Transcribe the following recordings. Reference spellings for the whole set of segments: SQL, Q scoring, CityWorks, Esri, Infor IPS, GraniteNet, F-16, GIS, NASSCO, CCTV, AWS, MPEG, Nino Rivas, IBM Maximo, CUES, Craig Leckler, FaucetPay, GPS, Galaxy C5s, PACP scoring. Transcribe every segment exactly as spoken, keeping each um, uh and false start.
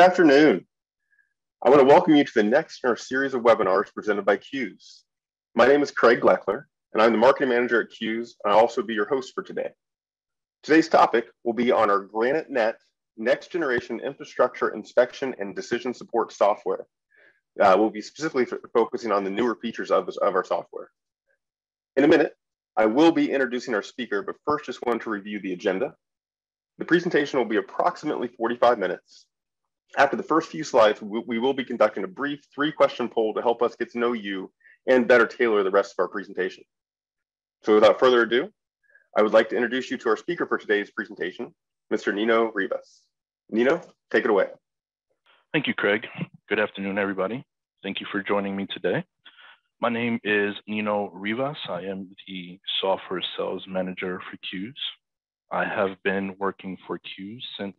Good afternoon. I want to welcome you to the next in our series of webinars presented by CUES. My name is Craig Leckler, and I'm the marketing manager at CUES, and I'll also be your host for today. Today's topic will be on our GraniteNet next generation infrastructure inspection and decision support software. Uh, we'll be specifically focusing on the newer features of, this, of our software. In a minute, I will be introducing our speaker, but first just wanted to review the agenda. The presentation will be approximately forty-five minutes. After the first few slides, we will be conducting a brief three-question poll to help us get to know you and better tailor the rest of our presentation. So without further ado, I would like to introduce you to our speaker for today's presentation, Mister Nino Rivas. Nino, take it away. Thank you, Craig. Good afternoon, everybody. Thank you for joining me today. My name is Nino Rivas. I am the software sales manager for CUES. I have been working for CUES since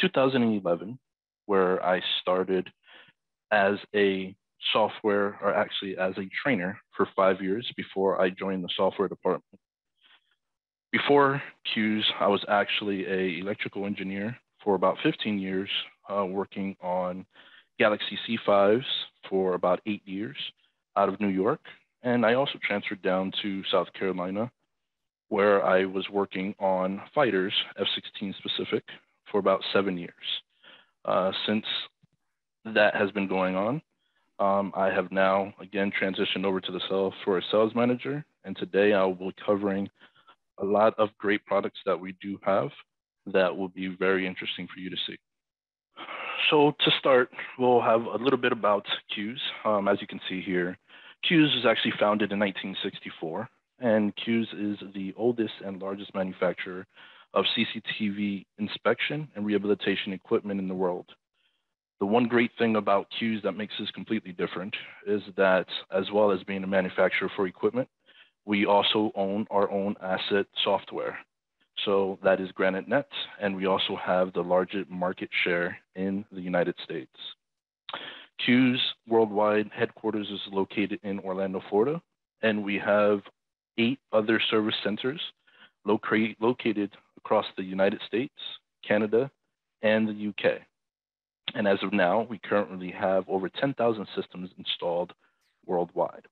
two thousand eleven. Where I started as a software, or actually as a trainer for five years before I joined the software department. Before CUES, I was actually an electrical engineer for about fifteen years, uh, working on Galaxy C fives for about eight years out of New York. And I also transferred down to South Carolina, where I was working on fighters, F sixteen specific, for about seven years. Uh, since that has been going on, um, I have now, again, transitioned over to the sales for a sales manager. And today I will be covering a lot of great products that we do have that will be very interesting for you to see. So to start, we'll have a little bit about CUES. Um, as you can see here, CUES was actually founded in nineteen sixty-four, and CUES is the oldest and largest manufacturer of C C T V inspection and rehabilitation equipment in the world. The one great thing about CUES that makes us completely different is that, as well as being a manufacturer for equipment, we also own our own asset software. So that is GraniteNet, and we also have the largest market share in the United States. CUES worldwide headquarters is located in Orlando, Florida, and we have eight other service centers loc- located across the United States, Canada, and the U K. And as of now, we currently have over ten thousand systems installed worldwide.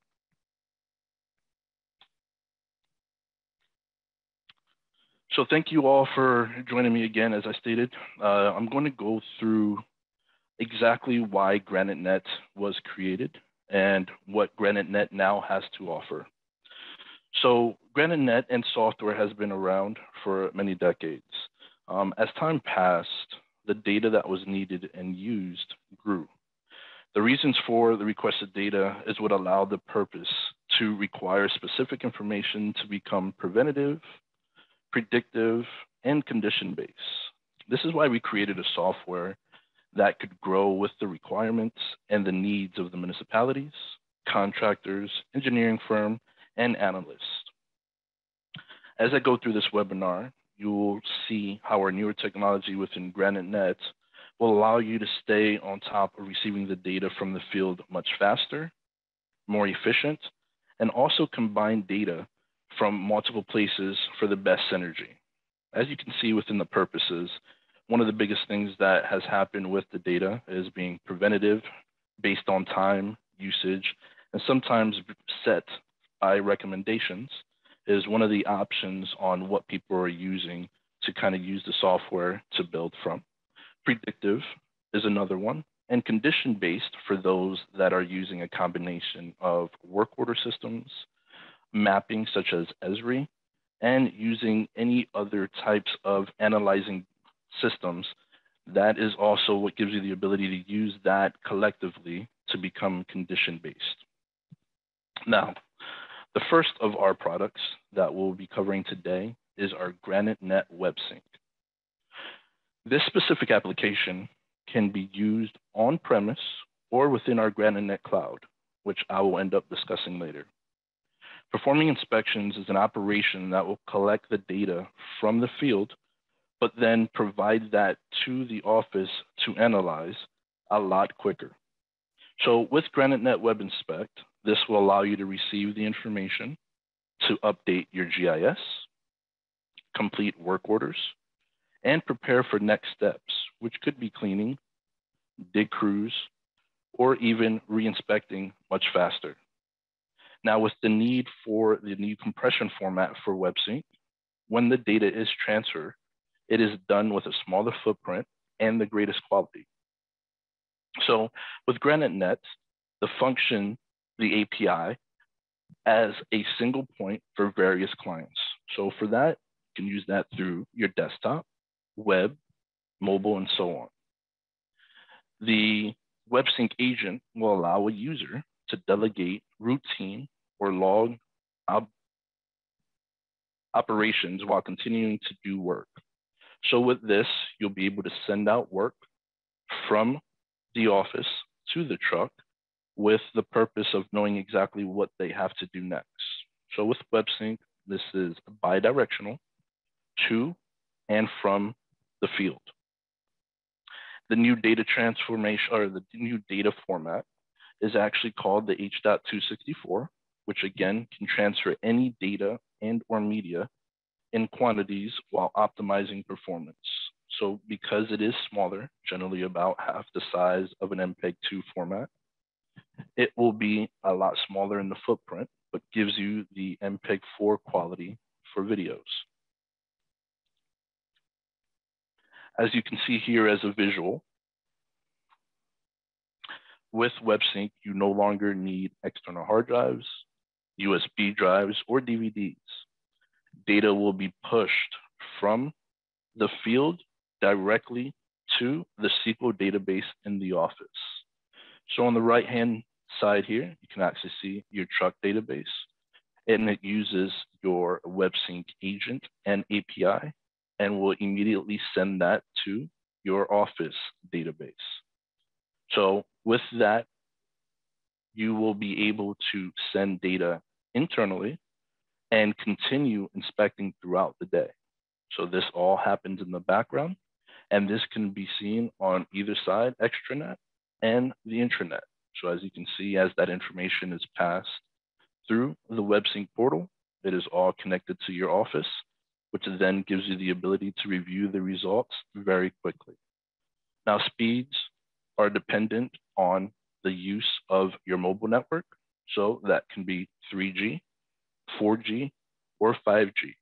So thank you all for joining me again. As I stated, uh, I'm going to go through exactly why GraniteNet was created and what GraniteNet now has to offer. So GraniteNet and software has been around for many decades. Um, as time passed, the data that was needed and used grew. The reasons for the requested data is what allowed the purpose to require specific information to become preventative, predictive, and condition-based. This is why we created a software that could grow with the requirements and the needs of the municipalities, contractors, engineering firm, and analysts. As I go through this webinar, you will see how our newer technology within GraniteNet will allow you to stay on top of receiving the data from the field much faster, more efficient, and also combine data from multiple places for the best synergy. As you can see within the purposes, one of the biggest things that has happened with the data is being preventative based on time, usage, and sometimes set by recommendations is one of the options on what people are using to kind of use the software to build from. Predictive is another one, and condition-based for those that are using a combination of work order systems, mapping such as Esri, and using any other types of analyzing systems. That is also what gives you the ability to use that collectively to become condition-based. Now, the first of our products that we'll be covering today is our GraniteNet Web Sync. This specific application can be used on-premise or within our GraniteNet Cloud, which I will end up discussing later. Performing inspections is an operation that will collect the data from the field, but then provide that to the office to analyze a lot quicker. So with GraniteNet Web Inspect, this will allow you to receive the information to update your G I S, complete work orders, and prepare for next steps, which could be cleaning, dig crews, or even re-inspecting much faster. Now, with the need for the new compression format for WebSync, when the data is transferred, it is done with a smaller footprint and the greatest quality. So with Granite Nets, the function, the A P I, as a single point for various clients. So for that, you can use that through your desktop, web, mobile, and so on. The WebSync agent will allow a user to delegate routine or log op operations while continuing to do work. So with this, you'll be able to send out work from the office to the truck with the purpose of knowing exactly what they have to do next. So with WebSync, this is bidirectional to and from the field. The new data transformation or the new data format is actually called the H two sixty-four, which again can transfer any data and or media in quantities while optimizing performance. So because it is smaller, generally about half the size of an M P E G two format, it will be a lot smaller in the footprint, but gives you the M P E G four quality for videos. As you can see here as a visual, with WebSync, you no longer need external hard drives, U S B drives, or D V Ds. Data will be pushed from the field directly to the S Q L database in the office. So on the right-hand side here, you can actually see your truck database, and it uses your WebSync agent and A P I, and will immediately send that to your office database. So with that, you will be able to send data internally and continue inspecting throughout the day. So this all happens in the background, and this can be seen on either side, extranet and the intranet. So as you can see, as that information is passed through the WebSync portal, it is all connected to your office, which then gives you the ability to review the results very quickly. Now, speeds are dependent on the use of your mobile network. So that can be three G, four G, or five G.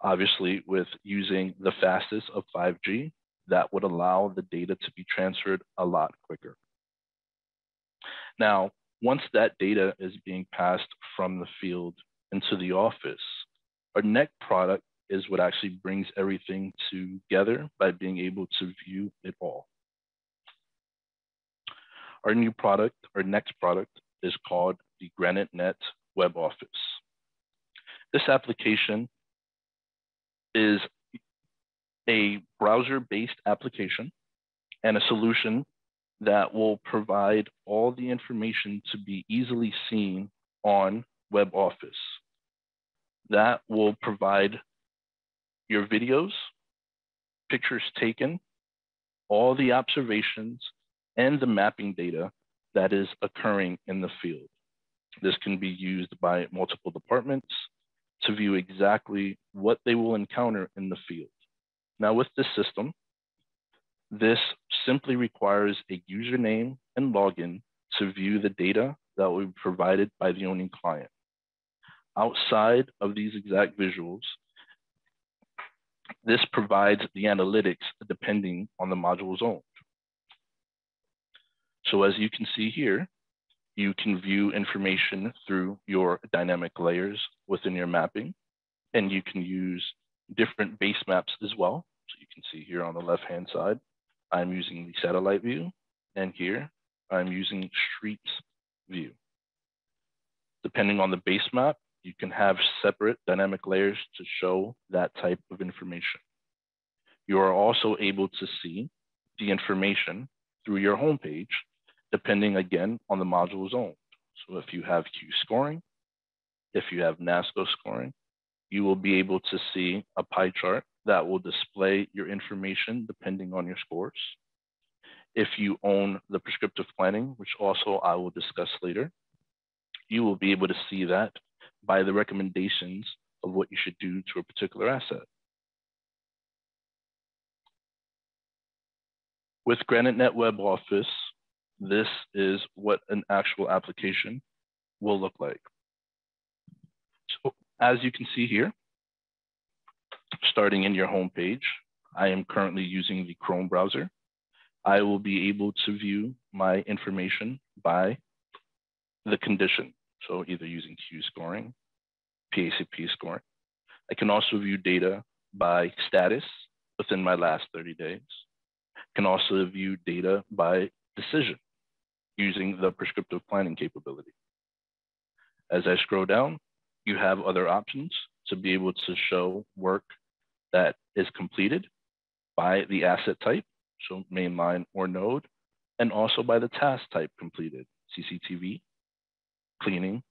Obviously, with using the fastest of five G, that would allow the data to be transferred a lot quicker. Now, once that data is being passed from the field into the office, our next product is what actually brings everything together by being able to view it all. Our new product, our next product, is called the Granite Net Web Office. This application is a browser-based application and a solution that will provide all the information to be easily seen on Web Office. That will provide your videos, pictures taken, all the observations, and the mapping data that is occurring in the field. This can be used by multiple departments to view exactly what they will encounter in the field. Now, with this system, this simply requires a username and login to view the data that will be provided by the owning client. Outside of these exact visuals, this provides the analytics depending on the modules owned. So as you can see here, you can view information through your dynamic layers within your mapping, and you can use different base maps as well. So you can see here on the left-hand side, I'm using the satellite view, and here I'm using streets view. Depending on the base map, you can have separate dynamic layers to show that type of information. You are also able to see the information through your homepage, depending again on the modules owned. So if you have Q scoring, if you have NASSCO scoring, you will be able to see a pie chart that will display your information depending on your scores. If you own the prescriptive planning, which also I will discuss later, you will be able to see that by the recommendations of what you should do to a particular asset. With GraniteNet Web Office, this is what an actual application will look like. So as you can see here, starting in your home page, I am currently using the Chrome browser. I will be able to view my information by the condition. So either using Q scoring, P A C P scoring. I can also view data by status within my last thirty days. I can also view data by decision using the prescriptive planning capability. As I scroll down, you have other options to be able to show work that is completed by the asset type, so mainline or node, and also by the task type completed, C C T V, cleaning,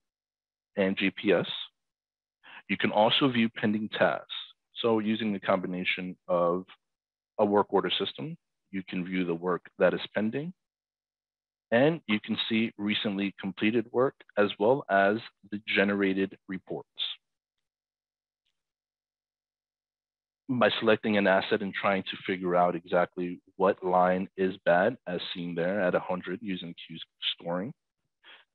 and G P S. You can also view pending tasks. So using the combination of a work order system, you can view the work that is pending, and you can see recently completed work as well as the generated reports. By selecting an asset and trying to figure out exactly what line is bad, as seen there at one hundred using Q scoring,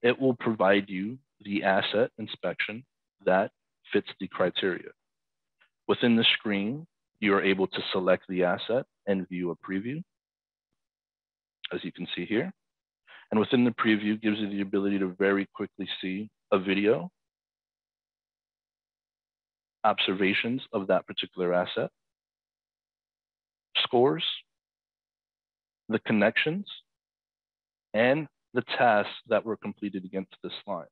it will provide you the asset inspection that fits the criteria. Within the screen, you are able to select the asset and view a preview, as you can see here. And within the preview gives you the ability to very quickly see a video, observations of that particular asset, scores, the connections, and the tasks that were completed against this line.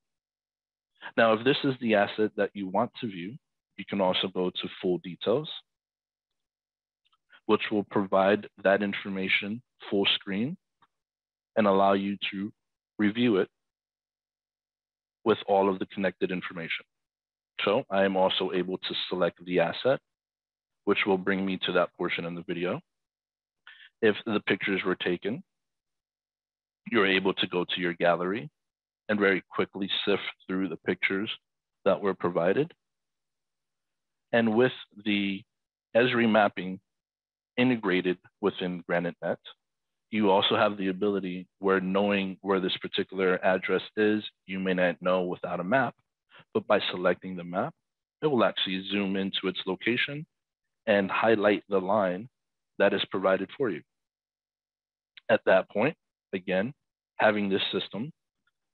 Now, if this is the asset that you want to view, you can also go to full details, which will provide that information full screen and allow you to review it with all of the connected information. So I am also able to select the asset, which will bring me to that portion in the video. If the pictures were taken, you're able to go to your gallery and very quickly sift through the pictures that were provided. And with the Esri mapping integrated within GraniteNet, you also have the ability where knowing where this particular address is, you may not know without a map, but by selecting the map, it will actually zoom into its location and highlight the line that is provided for you. At that point, again, having this system,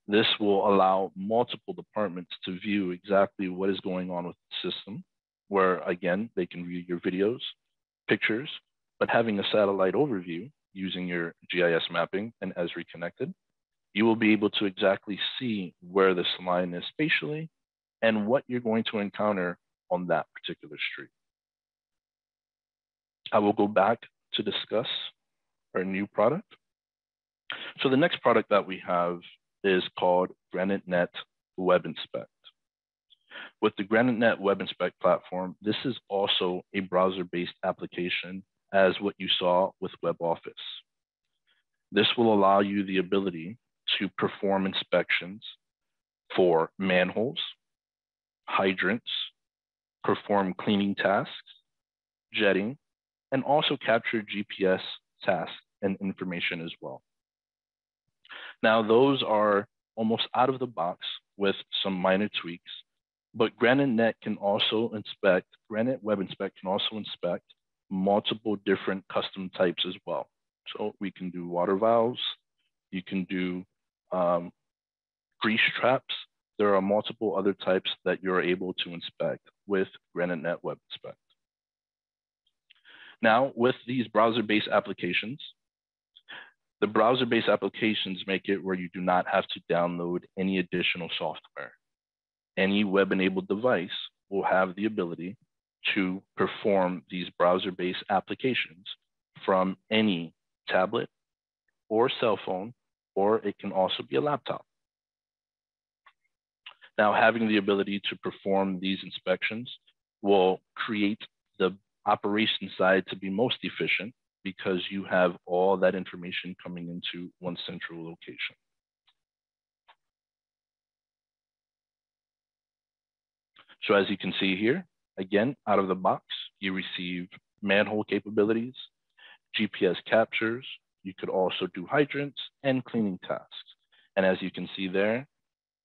this will allow multiple departments to view exactly what is going on with the system, where again, they can view your videos, pictures, but having a satellite overview using your G I S mapping and Esri connected, you will be able to exactly see where this line is spatially and what you're going to encounter on that particular street. I will go back to discuss our new product. So the next product that we have is called GraniteNet Web Inspect. With the GraniteNet Web Inspect platform, this is also a browser-based application as what you saw with WebOffice. This will allow you the ability to perform inspections for manholes, hydrants, perform cleaning tasks, jetting, and also capture G P S tasks and information as well. Now, those are almost out of the box with some minor tweaks, but GraniteNet can also inspect, Granite Web Inspect can also inspect multiple different custom types as well. So we can do water valves, you can do um, grease traps. There are multiple other types that you're able to inspect with GraniteNet Web Inspect. Now, with these browser-based applications, the browser-based applications make it where you do not have to download any additional software. Any web-enabled device will have the ability to perform these browser-based applications from any tablet or cell phone, or it can also be a laptop. Now, having the ability to perform these inspections will create the operation side to be most efficient because you have all that information coming into one central location. So as you can see here, again, out of the box, you receive manhole capabilities, G P S captures, you could also do hydrants and cleaning tasks. And as you can see there,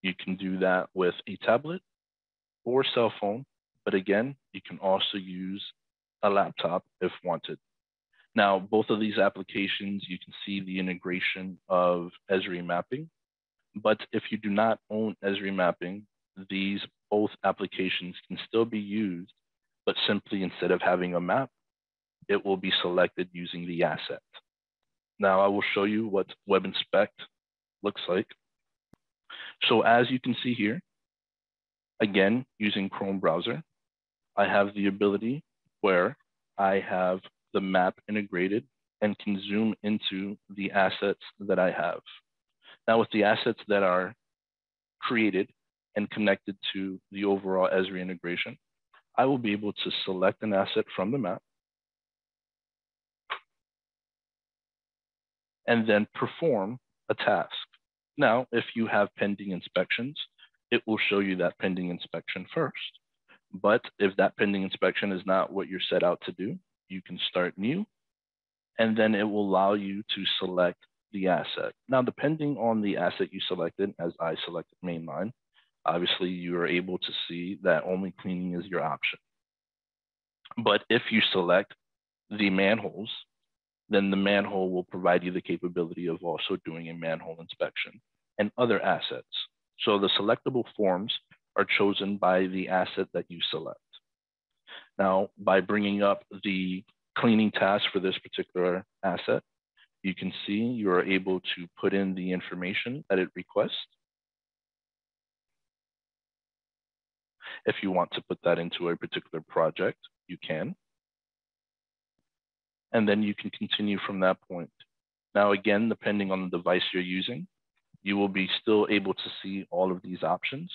you can do that with a tablet or cell phone. But again, you can also use a laptop if wanted. Now, both of these applications, you can see the integration of Esri mapping. But if you do not own Esri mapping, these both applications can still be used, but simply instead of having a map, it will be selected using the asset. Now I will show you what Web Inspect looks like. So as you can see here, again, using Chrome browser, I have the ability where I have the map integrated and can zoom into the assets that I have. Now with the assets that are created and connected to the overall Esri integration, I will be able to select an asset from the map and then perform a task. Now, if you have pending inspections, it will show you that pending inspection first. But if that pending inspection is not what you're set out to do, you can start new, and then it will allow you to select the asset. Now, depending on the asset you selected, as I selected mainline, obviously you are able to see that only cleaning is your option. But if you select the manholes, then the manhole will provide you the capability of also doing a manhole inspection and other assets. So the selectable forms are chosen by the asset that you select. Now, by bringing up the cleaning task for this particular asset, you can see you are able to put in the information that it requests. If you want to put that into a particular project, you can. And then you can continue from that point. Now, again, depending on the device you're using, you will be still able to see all of these options,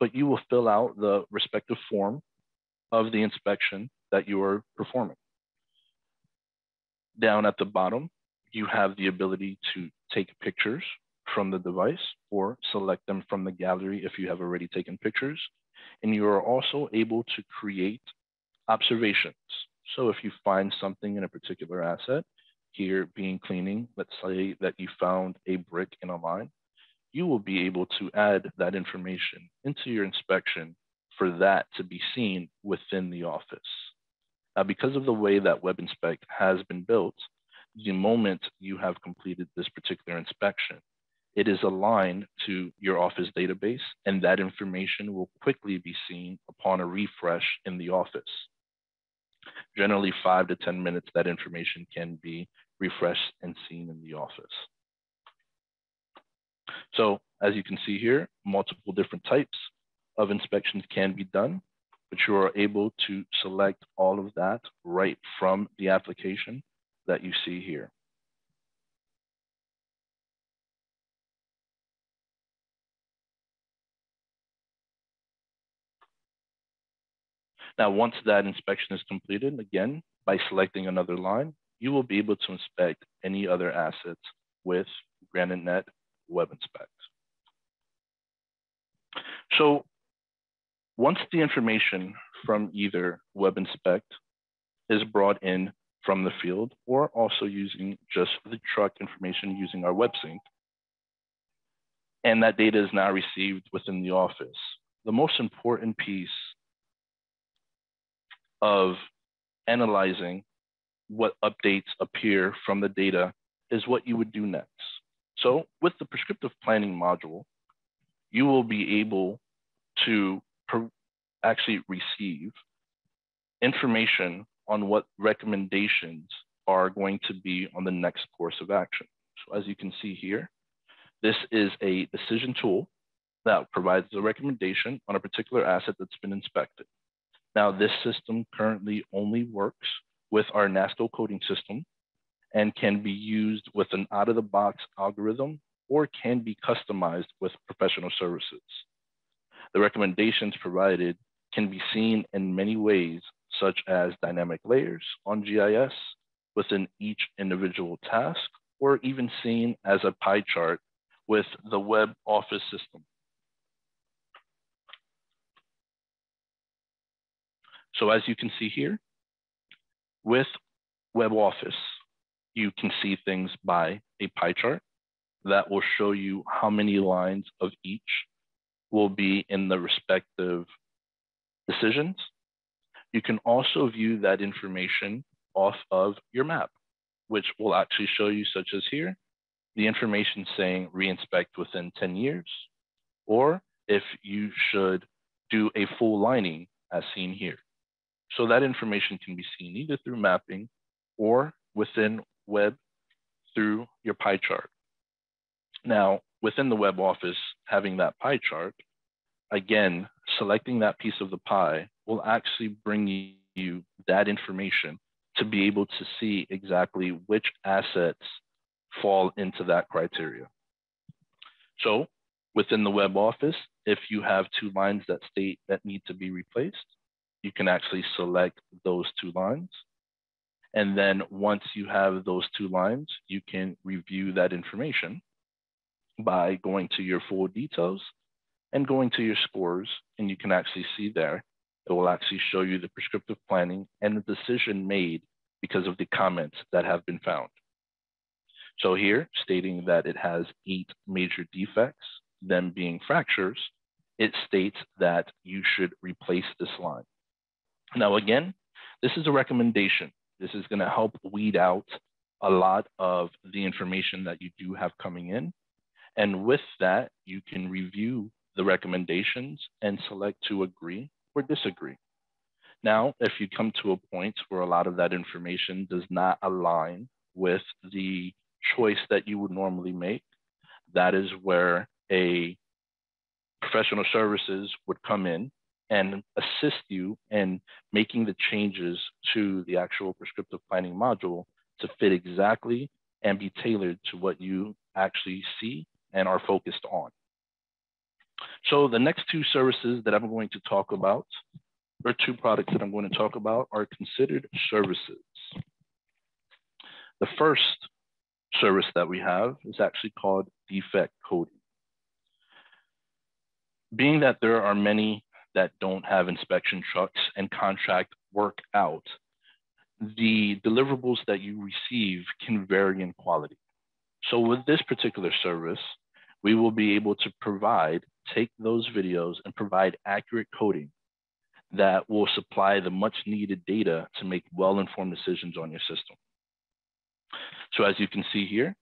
but you will fill out the respective form of the inspection that you are performing. Down at the bottom, you have the ability to take pictures from the device or select them from the gallery if you have already taken pictures. And you are also able to create observations. So if you find something in a particular asset, here being cleaning, let's say that you found a brick in a line, you will be able to add that information into your inspection for that to be seen within the office. Now, because of the way that Web Inspect has been built, the moment you have completed this particular inspection, it is aligned to your office database, and that information will quickly be seen upon a refresh in the office. Generally five to ten minutes, that information can be refreshed and seen in the office. So as you can see here, multiple different types of inspections can be done, but you are able to select all of that right from the application that you see here. Now, once that inspection is completed, again, by selecting another line, you will be able to inspect any other assets with GraniteNet Web Inspect. So once the information from either Web Inspect is brought in from the field, or also using just the truck information using our web sync, and that data is now received within the office, the most important piece of analyzing what updates appear from the data is what you would do next. So with the prescriptive planning module, you will be able to actually receive information on what recommendations are going to be on the next course of action. So as you can see here, this is a decision tool that provides a recommendation on a particular asset that's been inspected. Now, this system currently only works with our NASSCO coding system and can be used with an out-of-the-box algorithm or can be customized with professional services. The recommendations provided can be seen in many ways, such as dynamic layers on G I S within each individual task, or even seen as a pie chart with the web office system. So as you can see here, with Web Office, you can see things by a pie chart that will show you how many lines of each will be in the respective decisions. You can also view that information off of your map, which will actually show you, such as here, the information saying reinspect within ten years, or if you should do a full lining as seen here. So that information can be seen either through mapping or within web through your pie chart. Now, within the web office, having that pie chart, again, selecting that piece of the pie will actually bring you that information to be able to see exactly which assets fall into that criteria. So within the web office, if you have two lines that state that need to be replaced, you can actually select those two lines. And then once you have those two lines, you can review that information by going to your full details and going to your scores, and you can actually see there, it will actually show you the prescriptive planning and the decision made because of the comments that have been found. So here, stating that it has eight major defects, them being fractures, it states that you should replace this line. Now again, this is a recommendation. This is going to help weed out a lot of the information that you do have coming in. And with that, you can review the recommendations and select to agree or disagree. Now, if you come to a point where a lot of that information does not align with the choice that you would normally make, that is where a professional services would come in and assist you in making the changes to the actual prescriptive planning module to fit exactly and be tailored to what you actually see and are focused on. So the next two services that I'm going to talk about, or two products that I'm going to talk about, are considered services. The first service that we have is actually called defect coding. Being that there are many that don't have inspection trucks and contract work out, the deliverables that you receive can vary in quality. So with this particular service, we will be able to provide, take those videos and provide accurate coding that will supply the much needed data to make well-informed decisions on your system. So as you can see here,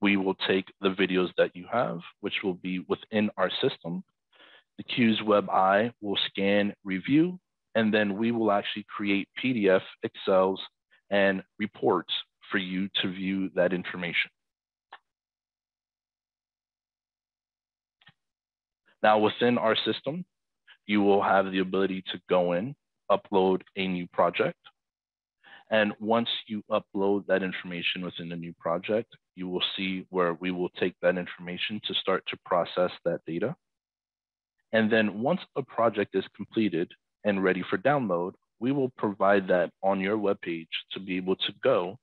we will take the videos that you have, which will be within our system. The C U E S web eye will scan, review, and then we will actually create P D F, Excels, and reports for you to view that information. Now within our system, you will have the ability to go in, upload a new project. And once you upload that information within the new project, you will see where we will take that information to start to process that data. And then once a project is completed and ready for download, we will provide that on your webpage to be able to go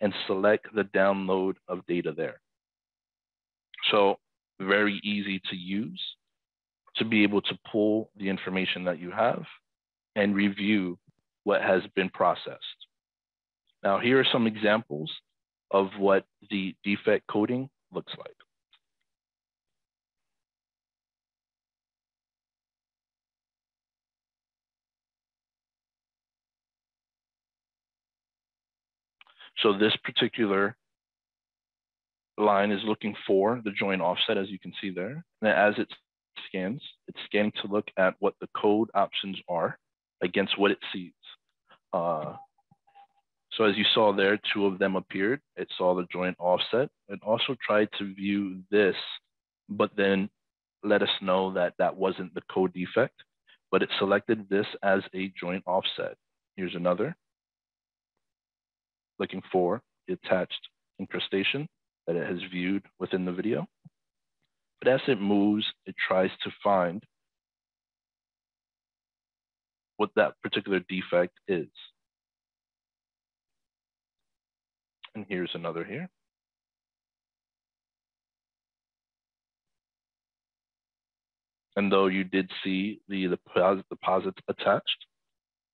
and select the download of data there. So very easy to use, to be able to pull the information that you have and review what has been processed. Now, here are some examples of what the defect coding looks like. So this particular line is looking for the join offset, as you can see there. And as it scans, it's scanning to look at what the code options are against what it sees. Uh, so as you saw there, two of them appeared. It saw the join offset. It also tried to view this, but then let us know that that wasn't the code defect, but it selected this as a join offset. Here's another, looking for the attached incrustation that it has viewed within the video. But as it moves, it tries to find what that particular defect is. And here's another here. And though you did see the deposits attached,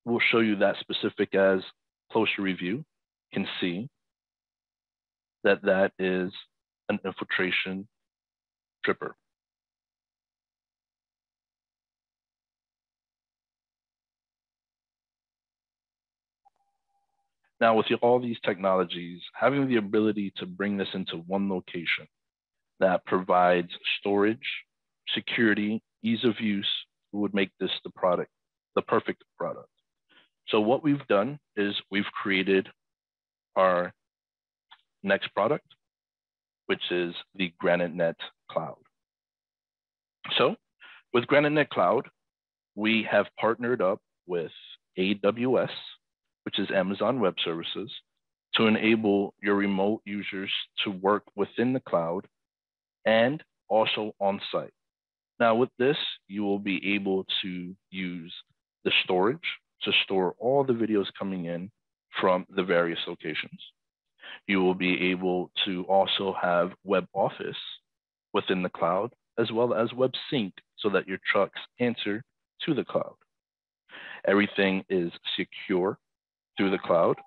we'll show you that specific as closer review can see that that is an infiltration tripper. Now, with all these technologies, having the ability to bring this into one location that provides storage, security, ease of use would make this the product, the perfect product. So what we've done is we've created our next product, which is the GraniteNet Cloud. So with GraniteNet Cloud, we have partnered up with A W S, which is Amazon Web Services, to enable your remote users to work within the cloud and also on site. Now with this, you will be able to use the storage to store all the videos coming in from the various locations. You will be able to also have web office within the cloud, as well as web sync so that your trucks answer to the cloud. Everything is secure through the cloud.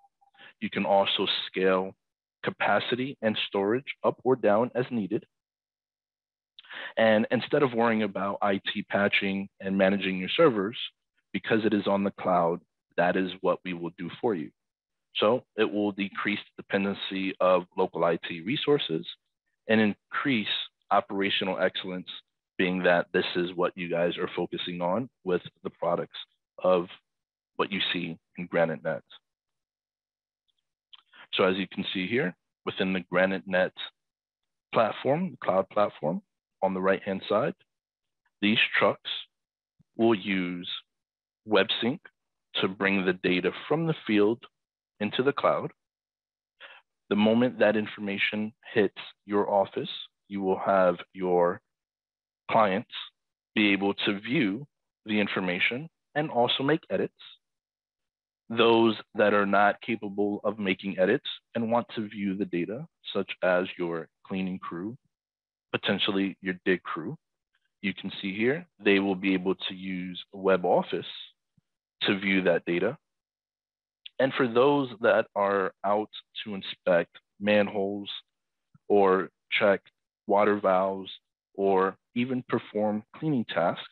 You can also scale capacity and storage up or down as needed. And instead of worrying about I T patching and managing your servers, because it is on the cloud, that is what we will do for you. So it will decrease the dependency of local I T resources and increase operational excellence, being that this is what you guys are focusing on with the products of what you see in GraniteNet. So as you can see here, within the GraniteNet platform, the cloud platform, on the right-hand side, these trucks will use WebSync to bring the data from the field into the cloud. The moment that information hits your office, you will have your clients be able to view the information and also make edits. Those that are not capable of making edits and want to view the data, such as your cleaning crew, potentially your dig crew, you can see here, they will be able to use WebOffice to view that data. And for those that are out to inspect manholes or check water valves or even perform cleaning tasks,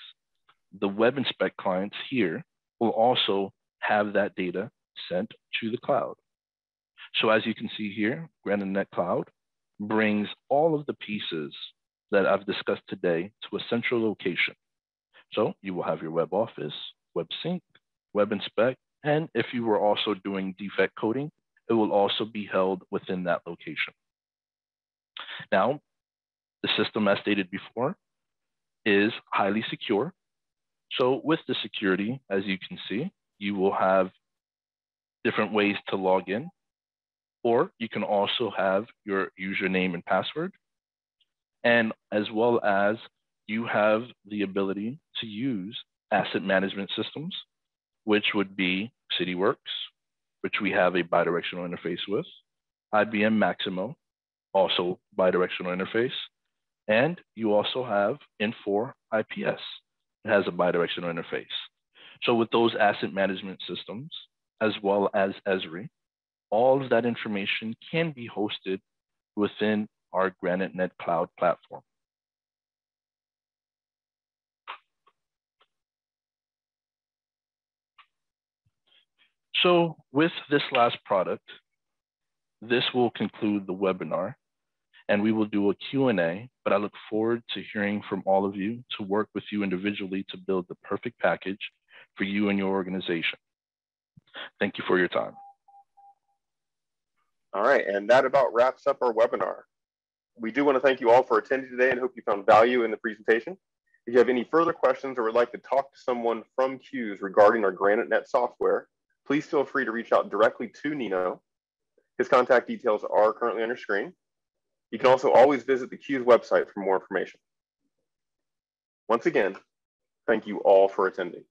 the web inspect clients here will also have that data sent to the cloud. So as you can see here, GraniteNet Cloud brings all of the pieces that I've discussed today to a central location. So you will have your web office, web sync, web inspect, and if you were also doing defect coding, it will also be held within that location. Now, the system, as stated before, is highly secure. So with the security, as you can see, you will have different ways to log in, or you can also have your username and password, and as well as you have the ability to use asset management systems, which would be CityWorks, which we have a bidirectional interface with, I B M Maximo, also bidirectional interface, and you also have Infor I P S, it has a bidirectional interface. So with those asset management systems, as well as Esri, all of that information can be hosted within our GraniteNet Cloud platform. So with this last product, this will conclude the webinar, and we will do a Q and A, but I look forward to hearing from all of you to work with you individually to build the perfect package for you and your organization. Thank you for your time. All right, and that about wraps up our webinar. We do want to thank you all for attending today and hope you found value in the presentation. If you have any further questions or would like to talk to someone from CUES regarding our GraniteNet software, please feel free to reach out directly to Nino. His contact details are currently on your screen. You can also always visit the CUES website for more information. Once again, thank you all for attending.